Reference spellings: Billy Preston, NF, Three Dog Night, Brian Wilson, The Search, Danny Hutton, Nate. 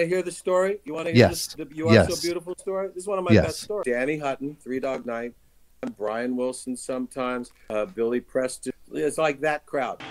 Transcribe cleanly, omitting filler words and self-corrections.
to hear the story? You want to hear the You Are So Beautiful story? This is one of my best stories. Danny Hutton, Three Dog Night, Brian Wilson sometimes, Billy Preston. It's like that crowd.